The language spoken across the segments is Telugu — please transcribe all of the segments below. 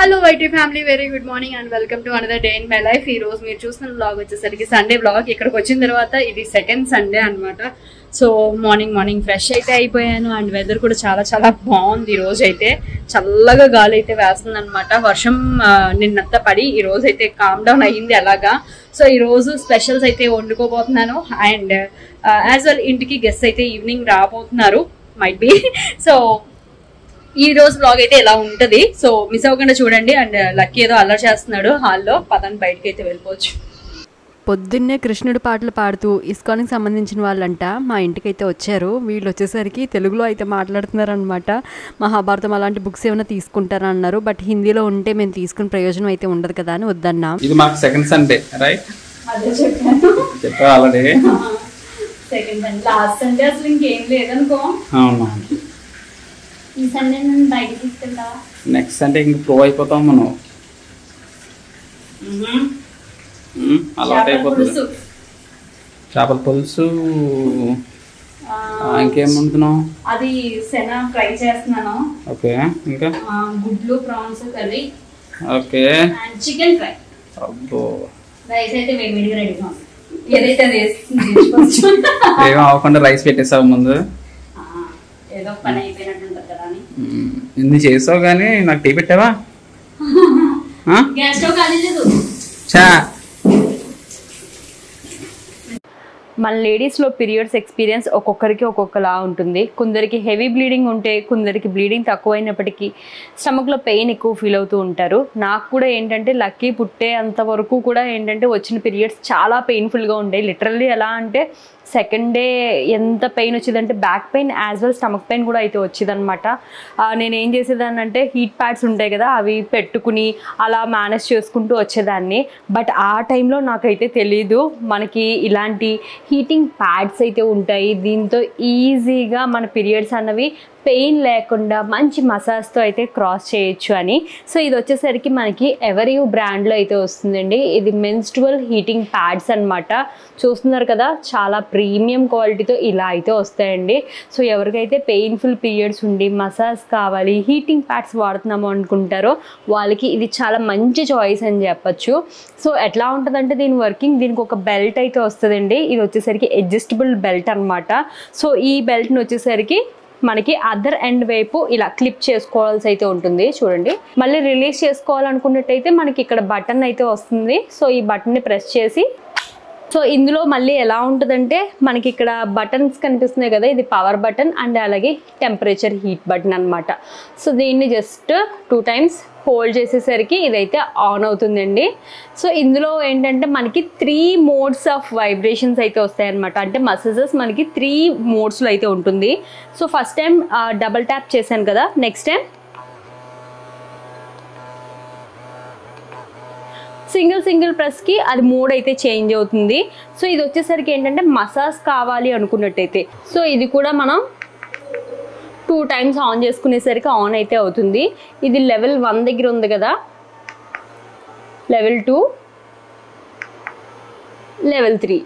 Hello YT family, very good morning and welcome to another day in my life. Ee roju meer chustunna vlog vachesariki Sunday vlog ikkadiki vachin tarvata idi second Sunday anamata. So morning fresh aithe ayipoyanu and weather kuda chala baagundi ee roju aithe challaga gaali aithe vastundi anamata. Varsham ninnatta padi ee roju aithe calm down ayyindi alaga. So ee roju specials aithe ondukobothunanu and as well intiki guests aithe evening raabothunaru might be. So ee roju vlog aithe ela untadi, so miss avakunda chudandi. And Lucky edo allar chestunnadu hall lo, padani bayitiki aithe velipochu. పొద్దున్నే కృష్ణుడి పాటలు పాడుతూ ఇస్కాన్కి సంబంధించిన వాళ్ళంట మా ఇంటికైతే వచ్చారు. వీళ్ళు వచ్చేసరికి తెలుగులో అయితే మాట్లాడుతున్నారనమాట. మహాభారతం అలాంటి బుక్స్ ఏమైనా తీసుకుంటారా అన్నారు. బట్ హిందీలో ఉంటే మేము తీసుకునే ప్రయోజనం అయితే ఉండదు కదా అని వద్దన్నాం. ఇది మాకు సెకండ్ సండే రైట్, అదే చెప్పాను already. Second Sunday, last Sunday అసలు ఇంకేం లేదనుకో. అవునా, ఈ సండే నేను బయటికి తీసుకెళ్తా. నెక్స్ట్ సండే ఇంక ప్రో అయిపోతాం మనం. చేపల పులుసు ఇంకేమంటున్నావు? అది శనా ఫ్రై చేస్తున్నాను. ఓకే, ఇంకా గుడ్లు prawns curry. Okay, chicken fry. అబ్బో, రైస్ అయితే వేడివేడిగా రెడీ చేస్తాను. ఏదైతే వేసుకుంటాం. ఏం అవ్వకుండా రైస్ పెట్టేసావు ముందు. ఏదో పని అయిపోయినట్టు ఉంటుంది కదా అని. ఇన్ని చేసావు కానీ నాకు టీ పెట్టావా? గ్యాస్ స్టవ్ ఖాళీ లేదు. చా మన లేడీస్లో పీరియడ్స్ ఎక్స్పీరియన్స్ ఒక్కొక్కరికి ఒక్కొక్కలా ఉంటుంది. కొందరికి హెవీ బ్లీడింగ్ ఉంటే, కొందరికి బ్లీడింగ్ తక్కువైనప్పటికీ స్టమక్లో పెయిన్ ఎక్కువ ఫీల్ అవుతూ ఉంటారు. నాకు కూడా ఏంటంటే లక్కీ పుట్టే అంత వరకు కూడా ఏంటంటే వచ్చిన పీరియడ్స్ చాలా పెయిన్ఫుల్గా ఉండేవి. లిటరల్లీ ఎలా అంటే సెకండ్ డే ఎంత పెయిన్ వచ్చేదంటే back pain as well stomach pain కూడా అయితే వచ్చేదనమాట. నేనేం చేసేదాన్ని అంటే హీట్ ప్యాడ్స్ ఉంటాయి కదా, అవి పెట్టుకుని అలా మేనేజ్ చేసుకుంటూ వచ్చేదాన్ని. బట్ ఆ టైంలో నాకైతే తెలీదు మనకి ఇలాంటి హీటింగ్ ప్యాడ్స్ అయితే ఉంటాయి. దీంతో ఈజీగా మన పీరియడ్స్ అన్నవి పెయిన్ లేకుండా మంచి మసాజ్తో అయితే క్రాస్ చేయొచ్చు అని. సో ఇది వచ్చేసరికి మనకి ఎవరియూ బ్రాండ్లో అయితే వస్తుందండి. ఇది మెన్స్ట్రువల్ హీటింగ్ ప్యాడ్స్ అనమాట. చూస్తున్నారు కదా, చాలా ప్రీమియం క్వాలిటీతో ఇలా అయితే వస్తాయండి. సో ఎవరికైతే పెయిన్ఫుల్ పీరియడ్స్ ఉండి మసాజ్ కావాలి, హీటింగ్ ప్యాడ్స్ వాడుతున్నాము అనుకుంటారో వాళ్ళకి ఇది చాలా మంచి చాయిస్ అని చెప్పచ్చు. సో ఎట్లా ఉంటుందంటే దీని వర్కింగ్, దీనికి ఒక బెల్ట్ అయితే వస్తుందండి. ఇది వచ్చేసరికి అడ్జస్టబుల్ బెల్ట్ అనమాట. సో ఈ బెల్ట్ని వచ్చేసరికి మనకి అదర్ ఎండ్ వైపు ఇలా క్లిప్ చేసుకోవాల్సి అయితే ఉంటుంది. చూడండి, మళ్ళీ రిలీజ్ చేసుకోవాలనుకున్నట్టయితే మనకి ఇక్కడ బటన్ అయితే వస్తుంది. సో ఈ బటన్ని ప్రెస్ చేసి, సో ఇందులో మళ్ళీ ఎలా ఉంటుందంటే మనకి ఇక్కడ బటన్స్ కనిపిస్తున్నాయి కదా, ఇది పవర్ బటన్ అండ్ అలాగే టెంపరేచర్ హీట్ బటన్ అనమాట. సో దీన్ని జస్ట్ 2 times హోల్డ్ చేసేసరికి ఇదైతే ఆన్ అవుతుందండి. సో ఇందులో ఏంటంటే మనకి 3 modes ఆఫ్ వైబ్రేషన్స్ అయితే వస్తాయన్నమాట. అంటే మసాజెస్ మనకి 3 modes అయితే ఉంటుంది. So first time double tap చేశాను కదా, నెక్స్ట్ టైం సింగిల్ ప్రెస్కి అది మోడ్ అయితే చేంజ్ అవుతుంది. సో ఇది వచ్చేసరికి ఏంటంటే మసాజ్ కావాలి అనుకున్నట్టయితే, సో ఇది కూడా మనం 2 times ఆన్ చేసుకునేసరికి ఆన్ అయితే అవుతుంది. ఇది లెవెల్ 1 దగ్గర ఉంది కదా, లెవెల్ 2, లెవెల్ 3.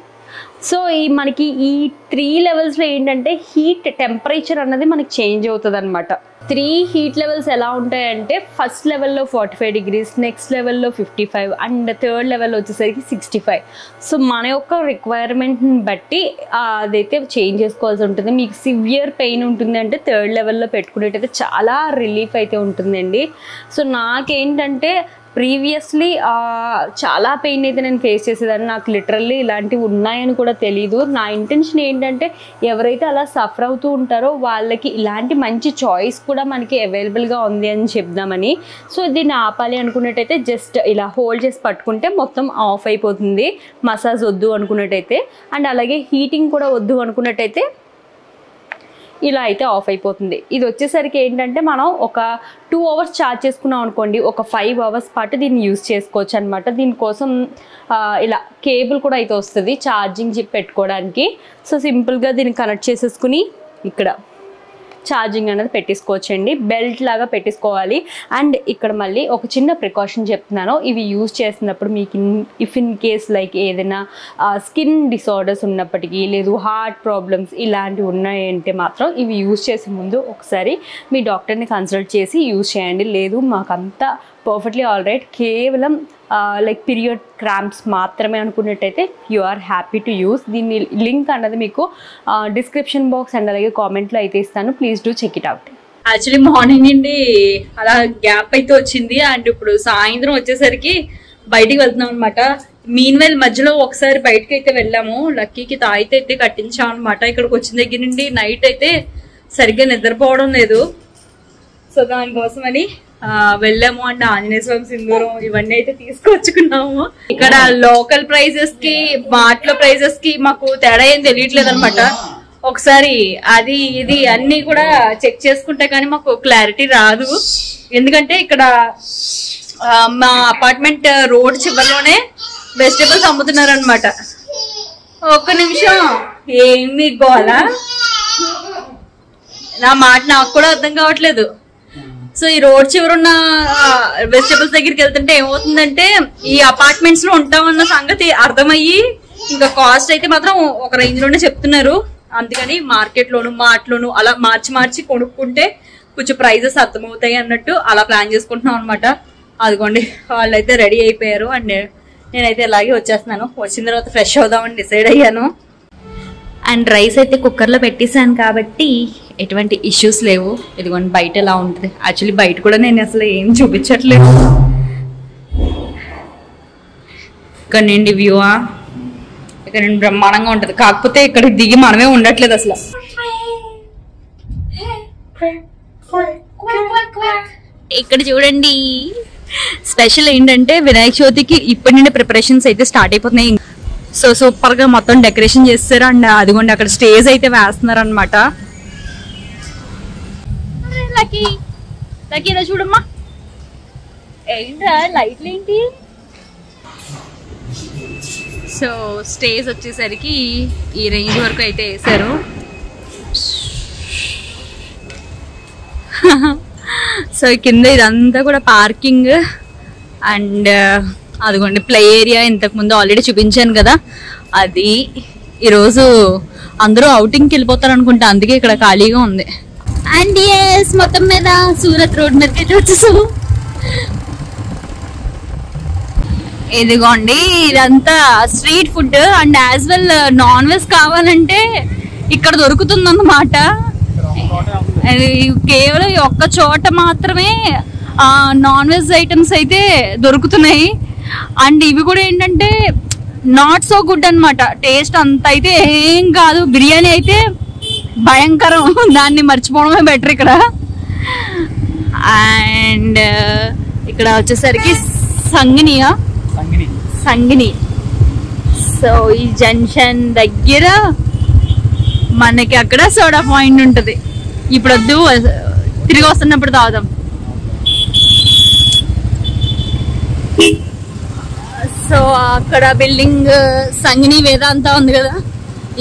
సో ఈ మనకి ఈ 3 levelsలో ఏంటంటే హీట్ టెంపరేచర్ అన్నది మనకి చేంజ్ అవుతుంది అనమాట. 3 heat levels ఎలా ఉంటాయంటే ఫస్ట్ లెవెల్లో 45 degrees, నెక్స్ట్ లెవెల్లో 55 అండ్ థర్డ్ లెవెల్ వచ్చేసరికి 65. సో మన యొక్క రిక్వైర్మెంట్ని బట్టి అదైతే చేంజ్ చేసుకోవాల్సి ఉంటుంది. మీకు సివియర్ పెయిన్ ఉంటుంది అంటే 3rd level పెట్టుకునేటైతే చాలా రిలీఫ్ అయితే ఉంటుందండి. సో నాకేంటంటే ప్రీవియస్లీ చాలా పెయిన్ అయితే నేను ఫేస్ చేసేదాన్ని. నాకు లిటరల్లీ ఇలాంటివి ఉన్నాయని కూడా తెలీదు. నా ఇంటెన్షన్ ఏంటంటే ఎవరైతే అలా సఫర్ అవుతూ ఉంటారో వాళ్ళకి ఇలాంటి మంచి చాయిస్ కూడా మనకి అవైలబుల్గా ఉంది అని చెప్దామని. సో దీన్ని ఆపాలి అనుకున్నట్టయితే జస్ట్ ఇలా హోల్డ్ చేసి పట్టుకుంటే మొత్తం ఆఫ్ అయిపోతుంది. మసాజ్ వద్దు అనుకున్నట్టయితే అండ్ అలాగే హీటింగ్ కూడా వద్దు అనుకున్నట్టయితే ఇలా అయితే ఆఫ్ అయిపోతుంది. ఇది వచ్చేసరికి ఏంటంటే మనం ఒక 2 hours ఛార్జ్ చేసుకున్నాం అనుకోండి, ఒక 5 hours పాటు దీన్ని యూజ్ చేసుకోవచ్చు అనమాట. దీనికోసం ఇలా కేబుల్ కూడా అయితే వస్తుంది ఛార్జింగ్ చిప్ పెట్టుకోవడానికి. సో సింపుల్గా దీన్ని కనెక్ట్ చేసేసుకుని ఇక్కడ ఛార్జింగ్ అనేది పెట్టేసుకోవచ్చండి. బెల్ట్ లాగా పెట్టేసుకోవాలి. అండ్ ఇక్కడ మళ్ళీ ఒక చిన్న ప్రికాషన్ చెప్తున్నాను. ఇవి యూజ్ చేసినప్పుడు మీకు ఇఫ్ ఇన్ కేస్ లైక్ ఏదైనా స్కిన్ డిసార్డర్స్ ఉన్నప్పటికీ లేదు హార్ట్ ప్రాబ్లమ్స్ ఇలాంటివి ఉన్నాయంటే మాత్రం ఇవి యూజ్ చేసే ముందు ఒకసారి మీ డాక్టర్ని కన్సల్ట్ చేసి యూజ్ చేయండి. లేదు మాకంతా perfectly alright. Kevalam like period cramps maatrame anukunnataithe you are happy to use. The link anadi meeku description box and alage comment lo aithe istanu. Please do check it out. Actually morning indi ala gap aithe ochindi and ippudu saayindram vachesariki బయటికి వెళ్తున్నాం అన్నమాట. మీన్ వైల్ మధ్యలో ఒకసారి బయటికి అయితే వెళ్ళాము. లక్కీకి తాయితే అయితే కట్టించాం అన్నమాట. ఇక్కడికి వచ్చిన దగ్గర నుండి నైట్ అయితే సరిగ్గా నిద్రపోవడం లేదు. సో దానికోసం అని వెళ్ళాము. అండ్ ఆంజనేయ స్వామి సింధూరం ఇవన్నీ అయితే తీసుకొచ్చుకున్నాము. ఇక్కడ లోకల్ ప్రైజెస్ కి మార్ట్లో ప్రైజెస్ కి మాకు తేడా ఏం తెలియట్లేదు అనమాట. ఒకసారి అది ఇది అన్ని కూడా చెక్ చేసుకుంటే కానీ మాకు క్లారిటీ రాదు. ఎందుకంటే ఇక్కడ మా అపార్ట్మెంట్ రోడ్ చివరిలోనే వెజిటేబుల్స్ అమ్ముతున్నారు అనమాట. ఒక్క నిమిషం, ఏమి గోలా, నా మాట నాకు కూడా అర్థం కావట్లేదు. సో ఈ రోడ్ చివరున్న వెజిటేబుల్స్ దగ్గరికి వెళ్తుంటే ఏమవుతుందంటే ఈ అపార్ట్మెంట్స్ లో ఉంటామన్న సంగతి అర్థమయ్యి ఇంకా కాస్ట్ అయితే మాత్రం ఒక రేంజ్ లోనే చెప్తున్నారు. అందుకని మార్కెట్ లోను మార్ట్లోను అలా మార్చి మార్చి కొనుక్కుంటే కొంచెం ప్రైజెస్ అర్థమవుతాయి అన్నట్టు అలా ప్లాన్ చేసుకుంటున్నాం అనమాట. అదిగోండి వాళ్ళైతే రెడీ అయిపోయారు. అండ్ నేనైతే ఇలాగే వచ్చేస్తున్నాను. వచ్చిన తర్వాత ఫ్రెష్ అవుదామని డిసైడ్ అయ్యాను. అండ్ రైస్ అయితే కుక్కర్లో పెట్టేశాను కాబట్టి ఎటువంటి ఇష్యూస్ లేవు. ఇదిగోండి బయట ఎలా ఉంటుంది. యాక్చువల్లీ బయట కూడా నేను అసలు ఏం చూపించట్లేదు. ఇక్కడ నుండి వ్యూవా ఇక్కడ నుండి బ్రహ్మాండంగా ఉంటుంది. కాకపోతే ఇక్కడ దిగి మనమే ఉండట్లేదు అసలు. ఇక్కడ చూడండి స్పెషల్ ఏంటంటే వినాయక చవితికి ఇప్పటి నుండి ప్రిపరేషన్స్ అయితే స్టార్ట్ అయిపోతున్నాయి. సో సూపర్ గా మొత్తం డెకరేషన్ చేస్తారు. అండ్ అదిగోండి అక్కడ స్టేజ్ అయితే వేస్తున్నారు అనమాట. చూడమ్మా ఏంట్రా లైట్లు ఏంటి. సో స్టేజ్ వచ్చేసరికి ఈ రేంజ్ వరకు అయితే వేసారు. సో కింద ఇదంతా కూడా పార్కింగ్. అండ్ అదిగోండి ప్లే ఏరియా ఇంతకుముందు ఆల్రెడీ చూపించాను కదా, అది ఈరోజు అందరూ అవుటింగ్కి వెళ్ళిపోతారు అనుకుంటా, అందుకే ఇక్కడ ఖాళీగా ఉంది. అండ్ ఎస్ మొత్తం మీద సూరత్ రోడ్ మీదకి అయితే వచ్చేసాము. ఇదిగోండి ఇదంతా street food. And as well non veg కావాలంటే ఇక్కడ దొరుకుతుంది అన్నమాట. కేవలం ఒక్క చోట మాత్రమే నాన్ వెజ్ ఐటమ్స్ అయితే దొరుకుతున్నాయి. అండ్ ఇవి కూడా ఏంటంటే నాట్ సో గుడ్ అన్నమాట. టేస్ట్ అంత అయితే ఏం కాదు. బిర్యానీ అయితే భయంకరం, దాన్ని మర్చిపోవడమే బెటర్ ఇక్కడ. అండ్ ఇక్కడ వచ్చేసరికి సంగిని. సో ఈ జంక్షన్ దగ్గర మనకి అక్కడ సోడా పాయింట్ ఉంటుంది. ఇప్పుడు వద్దు, తిరిగి వస్తున్నప్పుడు తాగుదాం. సో అక్కడ బిల్డింగ్ సంగిని వేదాంత ఉంది కదా,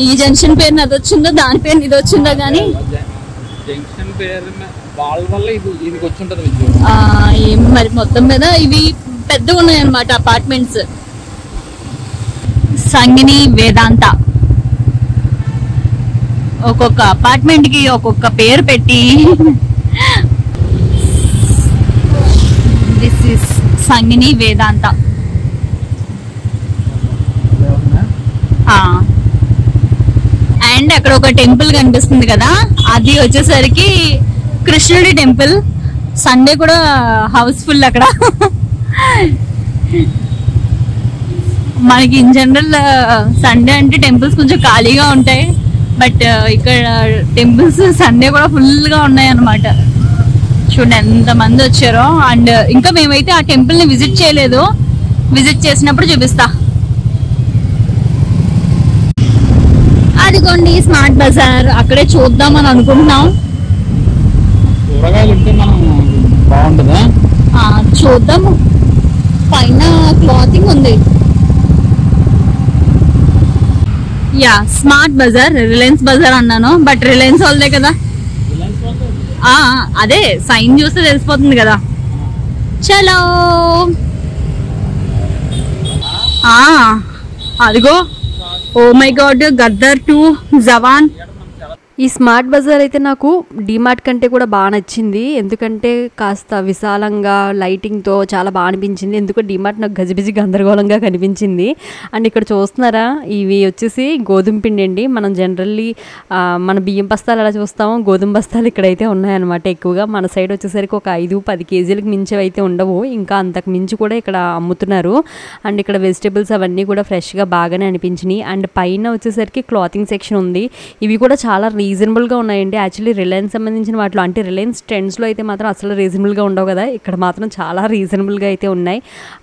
ఈ జంక్షన్ పేరు అది వచ్చిందో దాని పేరు ఇది వచ్చిందో కానీ మరి మొత్తం మీద ఇవి పెద్దగా ఉన్నాయి అన్నమాట అపార్ట్మెంట్స్. సంగిని వేదాంత ఒక్కొక్క అపార్ట్మెంట్ కి ఒక్కొక్క పేరు పెట్టి. This is Sangini Vedanta. And అక్కడ ఒక టెంపుల్ కనిపిస్తుంది కదా, అది వచ్చేసరికి కృష్ణుడి టెంపుల్. సండే కూడా హౌస్ఫుల్ అక్కడ. మనకి ఇన్ జనరల్ సండే అంటే టెంపుల్స్ కొంచెం ఖాళీగా ఉంటాయి, బట్ ఇక్కడ టెంపుల్స్ సండే కూడా ఫుల్ గా ఉన్నాయి అన్నమాట. చూడండి ఎంత మంది వచ్చారో. అండ్ ఇంకా మేమైతే ఆ టెంపుల్ ని విజిట్ చేయలేదు, విజిట్ చేసినప్పుడు చూపిస్తా. అదిగోండి స్మార్ట్ బజార్, అక్కడే చూద్దాం అని అనుకుంటున్నాం. చూద్దాము, పైన క్లాతింగ్ ఉంది. Yeah Smart Bazar, Reliance Bazar అన్నాను, బట్ రిలయన్స్ వాళ్ళదే కదా. అదే సైన్ చూస్తే తెలిసిపోతుంది కదా. చలో అదిగో. Oh my God, Gadar to Jawan. ఈ స్మార్ట్ బజార్ అయితే నాకు డీమార్ట్ కంటే కూడా బాగా నచ్చింది. ఎందుకంటే కాస్త విశాలంగా లైటింగ్తో చాలా బాగా అనిపించింది. ఎందుకు డీమార్ట్ నాకు గజిబిజి గందరగోళంగా కనిపించింది. అండ్ ఇక్కడ చూస్తున్నారా, ఇవి వచ్చేసి గోధుమ పిండి అండి. మనం జనరల్లీ మన బియ్యం బస్తాలు ఎలా చూస్తామో గోధుమ బస్తాలు ఇక్కడైతే ఉన్నాయన్నమాట. ఎక్కువగా మన సైడ్ వచ్చేసరికి ఒక 5-10 కేజీలకు మించి అయితే ఉండవు, ఇంకా అంతకు మించి కూడా ఇక్కడ అమ్ముతున్నారు. అండ్ ఇక్కడ వెజిటేబుల్స్ అవన్నీ కూడా ఫ్రెష్గా బాగానే అనిపించినాయి. అండ్ పైన వచ్చేసరికి క్లాతింగ్ సెక్షన్ ఉంది. ఇవి కూడా చాలా రీజనబుల్గా ఉన్నాయండి. యాక్చువల్లీ రిలయన్స్ సంబంధించిన వాటిలో అంటే రిలయన్స్ ట్రెండ్స్లో అయితే మాత్రం అసలు రీజనబుల్గా ఉండవు కదా, ఇక్కడ మాత్రం చాలా రీజనబుల్గా అయితే ఉన్నాయి.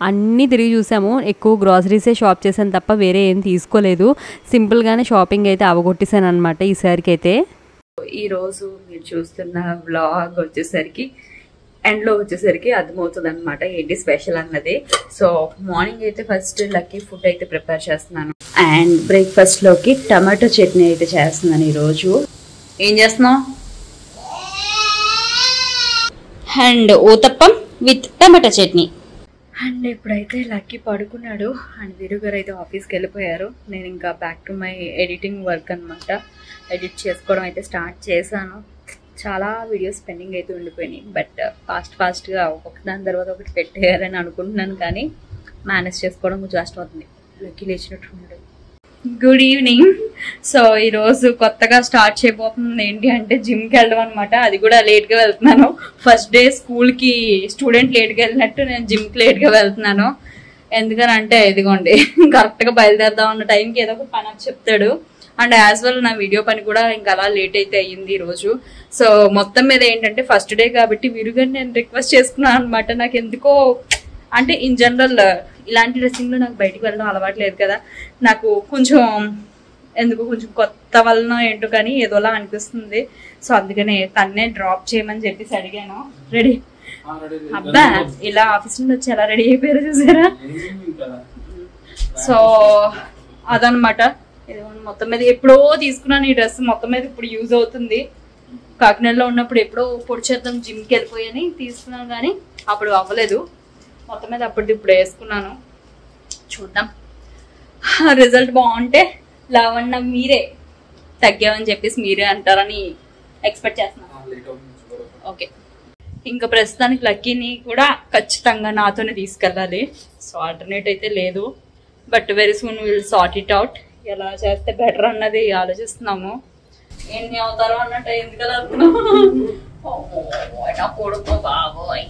అన్నీ తిరిగి చూసాము, ఎక్కువ గ్రాసరీసే షాప్ చేశాను తప్ప వేరే ఏం తీసుకోలేదు. సింపుల్గానే షాపింగ్ అయితే అవగొట్టేశాను అనమాట ఈసారికి అయితే. ఈరోజు మీరు చూస్తున్న వ్లాగ్ వచ్చేసరికి ఎండ్లో వచ్చేసరికి అర్థమవుతుంది అనమాట ఏంటి స్పెషల్ అన్నది. సో మార్నింగ్ అయితే ఫస్ట్ లక్కీ ఫుడ్ అయితే ప్రిపేర్ చేస్తున్నాను. అండ్ బ్రేక్ఫాస్ట్లోకి టమాటో చట్నీ అయితే చేస్తున్నాను ఈరోజు. ఏం చేస్తున్నావు? And uttapam with tomato chutney. And ఇప్పుడైతే లక్కీ పడుకున్నాడు. అండ్ వీరు గారు అయితే ఆఫీస్కి వెళ్ళిపోయారు. నేను ఇంకా back to my editing work అనమాట. ఎడిట్ చేసుకోవడం అయితే స్టార్ట్ చేశాను. చాలా వీడియోస్ పెండింగ్ అయితే ఉండిపోయినాయి, బట్ ఫాస్ట్గా ఒక్కొక్క దాని తర్వాత ఒకటి పెట్టేయాలని అనుకుంటున్నాను, కానీ మేనేజ్ చేసుకోవడం కొంచెం కష్టం అవుతుంది. లక్కీ లేచినట్టున్నాడు. Good evening. సో ఈరోజు కొత్తగా స్టార్ట్ చేయబోతుంది ఏంటి అంటే జిమ్కి వెళ్ళడం అనమాట. అది కూడా లేట్గా వెళ్తున్నాను. ఫస్ట్ డే స్కూల్కి స్టూడెంట్ లేట్గా వెళ్ళినట్టు నేను జిమ్కి లేట్గా వెళ్తున్నాను. ఎందుకని అంటే ఇదిగోండి కరెక్ట్గా బయలుదేరదాం అన్న టైంకి ఏదో ఒక పని చెప్తాడు. అండ్ యాజ్ వెల్ నా వీడియో పని కూడా ఇంకా అలా లేట్ అయితే అయ్యింది ఈరోజు. సో మొత్తం మీద ఏంటంటే ఫస్ట్ డే కాబట్టి వీరుగా నేను రిక్వెస్ట్ చేసుకున్నాను అనమాట. నాకు ఎందుకో అంటే ఇన్ జనరల్ ఇలాంటి డ్రెస్సింగ్లో నాకు బయటకు వెళ్ళడం అలవాట్లేదు కదా, నాకు కొంచెం ఎందుకు కొంచెం కొత్త వలన ఏంటో కానీ ఏదోలా అనిపిస్తుంది. సో అందుకనే తన్నే డ్రాప్ చేయమని చెప్పేసి అడిగాను. రెడీ అబ్బా ఇలా ఆఫీస్ నుండి వచ్చి ఎలా రెడీ అయిపోయారు చూసారా. సో అదనమాట. మొత్తం మీద ఎప్పుడో తీసుకున్నాను ఈ డ్రెస్, మొత్తం మీద ఇప్పుడు యూజ్ అవుతుంది. కాకినాడలో ఉన్నప్పుడు ఎప్పుడో పొడి చేద్దాం జిమ్కి వెళ్ళిపోయాని తీసుకున్నాను, కానీ అప్పుడు అవ్వలేదు. మొత్తం మీద అప్పటిది ఇప్పుడు వేసుకున్నాను. చూద్దాం రిజల్ట్ బాగుంటే లవన్న మీరే తగ్గామని చెప్పేసి మీరే అంటారని ఎక్స్పెక్ట్ చేస్తున్నాను. ఓకే ఇంకా ప్రస్తుతానికి లక్కీని కూడా ఖచ్చితంగా నాతోనే తీసుకెళ్ళాలి. సో ఆల్టర్నేట్ అయితే లేదు, but very soon will sort it out. ఎలా చేస్తే బెటర్ అన్నది ఆలోచిస్తున్నాము. ఎన్ని అవుతారో అన్నట్టు ఎందుకలా కొడుకో బాబోయ్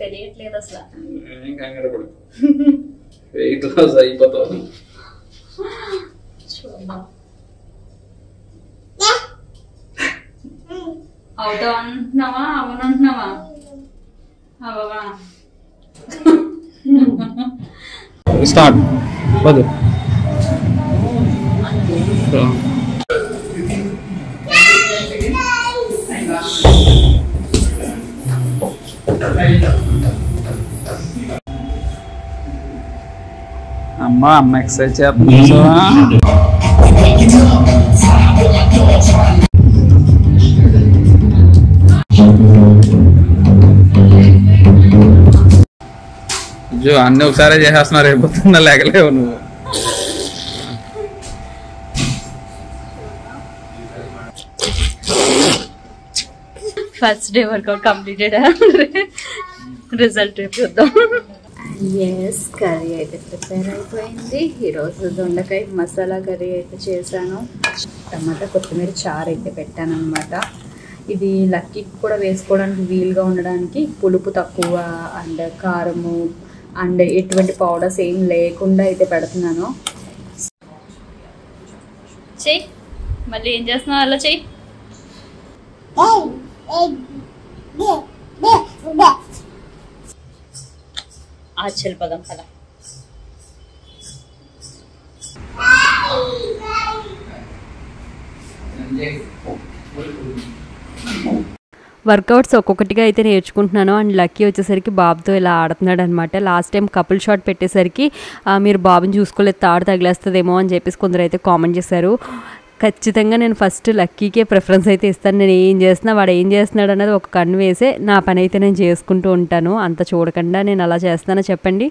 తెలియట్లేదు అసలు. అవుతావు అంటున్నావా అవనంటున్నావా అవవా. స్టార్ట్ బదు అమ్మా అమ్మ ఎక్సైజ్ చేస్తున్నా. అన్నీ ఒకసారి చేసేస్తున్నారు, అయిపోతున్నా లేకలేవు నువ్వు. First day workout completed. Result చూద్దాం. ఎస్ కర్రీ అయితే ప్రిపేర్ అయిపోయింది. ఈరోజు దొండకాయ మసాలా కర్రీ అయితే చేశాను. టమాటా కొత్తిమీర చారు అయితే పెట్టాను అనమాట. ఇది లక్కీకి కూడా వేసుకోవడానికి వీలుగా ఉండడానికి పులుపు తక్కువ అండ్ కారము అండ్ ఎటువంటి పౌడర్స్ ఏం లేకుండా అయితే పెడుతున్నాను. చెయ్యి మళ్ళీ ఏం చేస్తున్నావు అలా చెయ్యి. ఆచల్ పదం కదా. వర్కౌట్స్ ఒక్కొక్కటిగా అయితే నేర్చుకుంటున్నాను. అండ్ లక్కీ వచ్చేసరికి బాబుతో ఇలా ఆడుతున్నాడు అనమాట. లాస్ట్ టైం కపుల్ షాట్ పెట్టేసరికి మీరు బాబుని చూసుకోలేదు తాడు తగిలేస్తుందేమో అని చెప్పేసి కొందరు అయితే కామెంట్ చేశారు. ఖచ్చితంగా నేను ఫస్ట్ లక్కీకే ప్రిఫరెన్స్ అయితే ఇస్తాను. నేను ఏం చేస్తున్నా వాడు ఏం చేస్తున్నాడు అన్నది ఒక కన్ను వేసే నా పని అయితే నేను చేసుకుంటూ ఉంటాను. అంత చూడకుండా నేను అలా చేస్తానని చెప్పండి.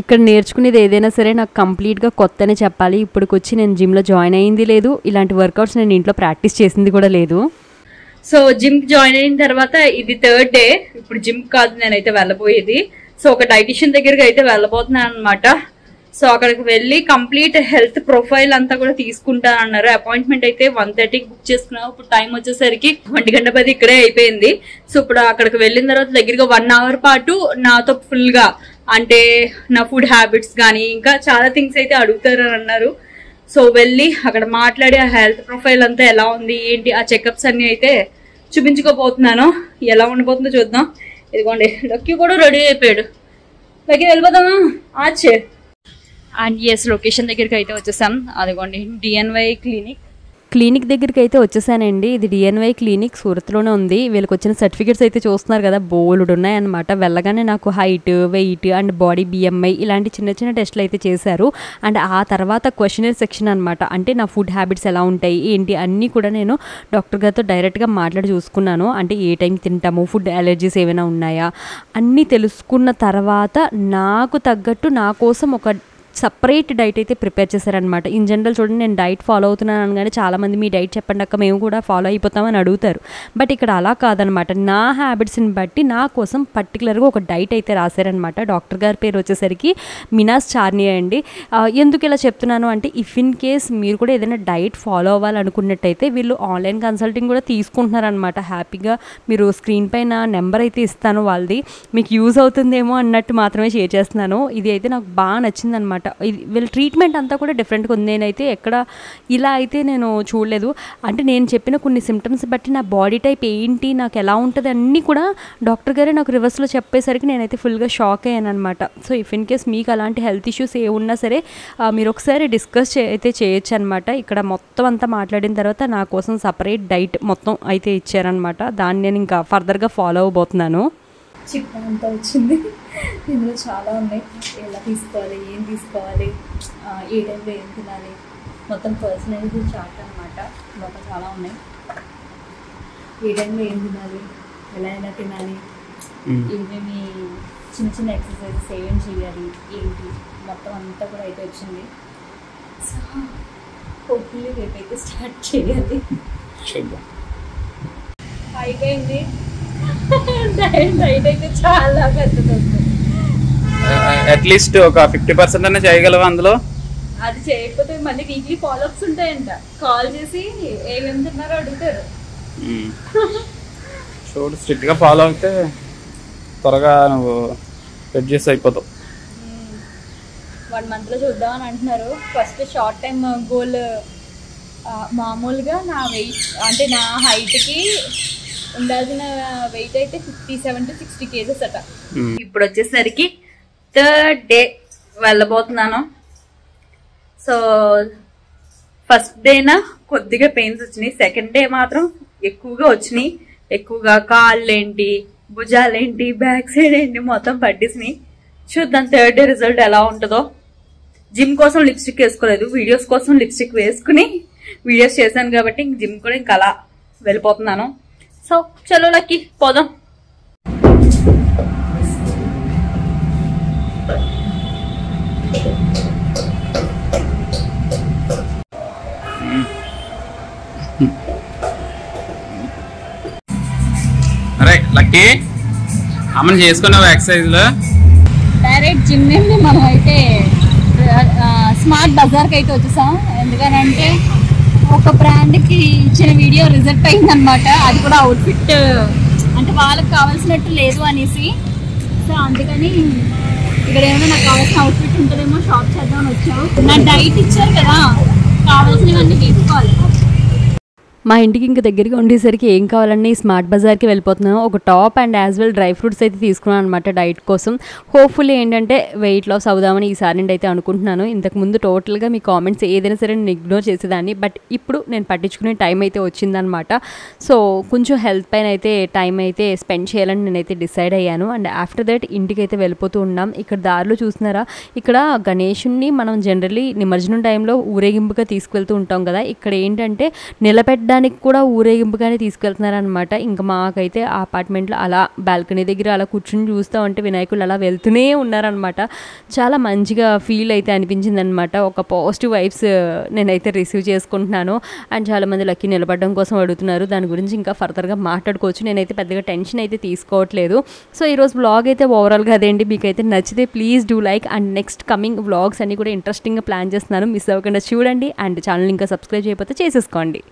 ఇక్కడ నేర్చుకునేది ఏదైనా సరే నాకు కంప్లీట్గా కొత్తనే చెప్పాలి. ఇప్పటికొచ్చి నేను జిమ్లో జాయిన్ అయ్యింది లేదు, ఇలాంటి వర్కౌట్స్ నేను ఇంట్లో ప్రాక్టీస్ చేసింది కూడా లేదు. సో జిమ్కి జాయిన్ అయిన తర్వాత ఇది 3rd డే. ఇప్పుడు జిమ్ కాదు నేనైతే వెళ్ళబోయేది. సో ఒక డైటిషియన్ దగ్గరికి అయితే వెళ్ళబోతున్నాను అనమాట. సో అక్కడికి వెళ్ళి కంప్లీట్ హెల్త్ ప్రొఫైల్ అంతా కూడా తీసుకుంటాను అన్నారు. అపాయింట్మెంట్ అయితే 1:30కి బుక్ చేసుకున్నాం. ఇప్పుడు టైం వచ్చేసరికి 1:10 ఇక్కడే అయిపోయింది. సో ఇప్పుడు అక్కడికి వెళ్ళిన తర్వాత దగ్గరగా 1 hour పాటు నాతో ఫుల్గా అంటే నా ఫుడ్ హ్యాబిట్స్ కానీ ఇంకా చాలా థింగ్స్ అయితే అడుగుతారు అన్నారు. సో వెళ్ళి అక్కడ మాట్లాడి ఆ హెల్త్ ప్రొఫైల్ అంతా ఎలా ఉంది ఏంటి ఆ చెకప్స్ అన్ని అయితే చూపించుకోబోతున్నాను. ఎలా ఉండబోతుందో చూద్దాం. ఇదిగోండి లక్కీ కూడా రెడీ అయిపోయాడు. లక్కీ వెళ్ళిపోతామా ఆచే. అండ్ ఎస్ లొకేషన్ దగ్గరికి అయితే వచ్చేసాం. అదిగోండి డిఎన్వై క్లినిక్ దగ్గరికి అయితే వచ్చేసానండి. ఇది డిఎన్వై క్లినిక్ సూరత్లోనే ఉంది. వీళ్ళకి వచ్చిన సర్టిఫికేట్స్ అయితే చూస్తున్నారు కదా, బోల్డ్ ఉన్నాయన్నమాట. వెళ్ళగానే నాకు height, weight and body BMI ఇలాంటి చిన్న చిన్న టెస్ట్లు అయితే చేశారు. అండ్ ఆ తర్వాత క్వశ్చనర్ సెక్షన్ అనమాట. అంటే నా ఫుడ్ హ్యాబిట్స్ ఎలా ఉంటాయి ఏంటి అన్నీ కూడా నేను డాక్టర్ గారితో డైరెక్ట్గా మాట్లాడి చూసుకున్నాను. అంటే ఏ టైం తింటాము, ఫుడ్ అలర్జీస్ ఏమైనా ఉన్నాయా అన్నీ తెలుసుకున్న తర్వాత నాకు తగ్గట్టు నా కోసం ఒక సపరేట్ డైట్ అయితే ప్రిపేర్ చేశారనమాట. ఇన్ జనరల్ చూడండి నేను డైట్ ఫాలో అవుతున్నాను అనగానే చాలామంది మీ డైట్ చెప్పండి అక్క మేము కూడా ఫాలో అయిపోతామని అడుగుతారు. బట్ ఇక్కడ అలా కాదనమాట. నా హ్యాబిట్స్ని బట్టి నా కోసం పర్టికులర్గా ఒక డైట్ అయితే రాశారనమాట. డాక్టర్ గారి పేరు వచ్చేసరికి మినాస్ చార్నియా అండి. ఎందుకు ఇలా చెప్తున్నాను అంటే ఇఫ్ ఇన్ కేస్ మీరు కూడా ఏదైనా డైట్ ఫాలో అవ్వాలనుకున్నట్టయితే వీళ్ళు ఆన్లైన్ కన్సల్టింగ్ కూడా తీసుకుంటున్నారనమాట. హ్యాపీగా మీరు స్క్రీన్ పైన నెంబర్ అయితే ఇస్తాను వాళ్ళది, మీకు యూజ్ అవుతుందేమో అన్నట్టు మాత్రమే షేర్ చేస్తున్నాను. ఇది అయితే నాకు బాగా నచ్చిందనమాట. వీళ్ళ ట్రీట్మెంట్ అంతా కూడా డిఫరెంట్గా ఉంది. నేనైతే ఎక్కడ ఇలా అయితే నేను చూడలేదు. అంటే నేను చెప్పిన కొన్ని సిమ్టమ్స్ బట్టి నా బాడీ టైప్ ఏంటి నాకు ఎలా ఉంటుంది అన్నీ కూడా డాక్టర్ గారే నాకు రివర్స్లో చెప్పేసరికి నేనైతే ఫుల్గా షాక్ అయ్యాను అనమాట. సో ఇఫ్ ఇన్ కేస్ మీకు అలాంటి హెల్త్ ఇష్యూస్ ఏ ఉన్నా సరే మీరు ఒకసారి డిస్కస్ అయితే చేయొచ్చు అనమాట. ఇక్కడ మొత్తం అంతా మాట్లాడిన తర్వాత నా కోసం సపరేట్ డైట్ మొత్తం అయితే ఇచ్చారనమాట. దాన్ని నేను ఇంకా ఫర్దర్గా ఫాలో అవబోతున్నాను. చిప్ అంతా వచ్చింది. ఇందులో చాలా ఉన్నాయి. ఎలా తీసుకోవాలి, ఏం తీసుకోవాలి, ఏ టైంలో ఏం తినాలి, మొత్తం పర్సనల్గా చాట్ అనమాట. మొత్తం చాలా ఉన్నాయి. ఏ టైంలో ఏం తినాలి, ఎలా అయినా తినాలి, ఏమేమి చిన్న చిన్న ఎక్సర్సైజెస్ ఏమేం చేయాలి ఏంటి మొత్తం అంతా కూడా అయితే వచ్చింది. సో హోప్ఫుల్లీ రేపైతే స్టార్ట్ చేయాలి. అయిపోయింది చాలా పెద్దది. అట్లీస్ట్ ఒక 50% అన్న చేయగలవా అందులో? అది చేయకపోతే మళ్ళీ వీక్లీ ఫాలోఅప్స్ ఉంటాయంట. కాల్ చేసి ఏమేమి తిన్నారో అడుగుతారు. చూడు స్ట్రిక్ట్ గా ఫాలో అయితే త్వరగా నువ్వు అడ్జస్ట్ అయిపోతావు. 1 month లో చూద్దాం అని అంటున్నారు. ఫస్ట్ షార్ట్ టైమ్ గోల్ మామూలుగా నా వెయిట్ అంటే నా హైట్కి ఉండాల్సిన వెయిట్ అయితే 57 to 60 kgs అట. ఇప్పుడు వచ్చేసరికి 3rd డే వెళ్ళబోతున్నాను. సో 1st డేన కొద్దిగా పెయిన్స్ వచ్చినాయి. 2nd డే మాత్రం ఎక్కువగా వచ్చినాయి. ఎక్కువగా కాళ్ళేంటి, భుజాలేంటి, బ్యాక్ సైడ్ ఏంటి మొత్తం పట్టేసినాయి. చూద్దాం 3rd డే రిజల్ట్ ఎలా ఉంటుందో. జిమ్ కోసం లిప్స్టిక్ వేసుకోలేదు, వీడియోస్ కోసం లిప్స్టిక్ వేసుకుని వీడియోస్ చేశాను కాబట్టి ఇంక జిమ్ కూడా ఇంక అలా వెళ్ళిపోతున్నాను. సో చలో లక్కీ పోదాం. అరే లక్కీ అమ్మని చేసుకున్నావు ఎక్సర్సైజ్ లో? డైరెక్ట్ జిమ్ నుండి మనం అయితే స్మార్ట్ బజార్కి అయితే వచ్చేసాం. ఎందుకనంటే ఒక బ్రాండ్ కి ఇచ్చిన వీడియో రిజల్ట్ అయింది అన్నమాట. అది కూడా అవుట్ఫిట్ అంటే వాళ్ళకి కావాల్సినట్టు లేదు అనేసి, సో అందుకని ఇక్కడ ఏమైనా నాకు కావాల్సిన అవుట్ఫిట్ ఉంటుందేమో షాప్ చేద్దామని వచ్చాము. నా డైట్ ఇచ్చారు కదా, కావాల్సినవన్నీ తీసుకోవాలి. మా ఇంటికి ఇంక దగ్గరగా ఉండేసరికి ఏం కావాలన్నా స్మార్ట్ బజార్కి వెళ్ళిపోతున్నాను. ఒక top and as well dry fruits అయితే తీసుకున్నాను అనమాట డైట్ కోసం. హోప్ఫుల్లీ ఏంటంటే వెయిట్ లాస్ అవుదామని ఈసారి నుండి అయితే అనుకుంటున్నాను. ఇంతకుముందు టోటల్గా మీ కామెంట్స్ ఏదైనా సరే నేను ఇగ్నోర్ చేసేదాన్ని, బట్ ఇప్పుడు నేను పట్టించుకునే టైం అయితే వచ్చిందనమాట. సో కొంచెం హెల్త్ పైన అయితే టైం అయితే స్పెండ్ చేయాలని నేనైతే డిసైడ్ అయ్యాను. అండ్ ఆఫ్టర్ దట్ ఇంటికి అయితే వెళ్ళిపోతూ ఉన్నాం. ఇక్కడ దారిలో చూస్తున్నారా, ఇక్కడ గణేషుణ్ణి మనం జనరల్లీ నిమజ్జనం టైంలో ఊరేగింపుగా తీసుకువెళ్తూ ఉంటాం కదా, ఇక్కడ ఏంటంటే నిలబెట్ట దానికి కూడా ఊరేగింపుగానే తీసుకెళ్తున్నారనమాట. ఇంకా మాకైతే ఆ అపార్ట్మెంట్లో అలా బాల్కనీ దగ్గర అలా కూర్చుని చూస్తూ ఉంటే వినాయకులు అలా వెళ్తూనే ఉన్నారనమాట. చాలా మంచిగా ఫీల్ అయితే అనిపించింది అనమాట. ఒక పాజిటివ్ వైబ్స్ నేనైతే రిసీవ్ చేసుకుంటున్నాను. అండ్ చాలామంది లక్కీ నిలబడడం కోసం అడుగుతున్నారు, దాని గురించి ఇంకా ఫర్దర్గా మాట్లాడుకోవచ్చు. నేనైతే పెద్దగా టెన్షన్ అయితే తీసుకోవట్లేదు. సో ఈరోజు బ్లాగ్ అయితే ఓవరాల్గా అదేంటి. మీకైతే నచ్చితే please do like. And next coming blogs అన్నీ కూడా ఇంట్రెస్టింగ్గా ప్లాన్ చేస్తున్నాను, మిస్ అవ్వకుండా చూడండి. అండ్ ఛానల్ ఇంకా సబ్స్క్రైబ్ చేయకపోతే చేసేసుకోండి.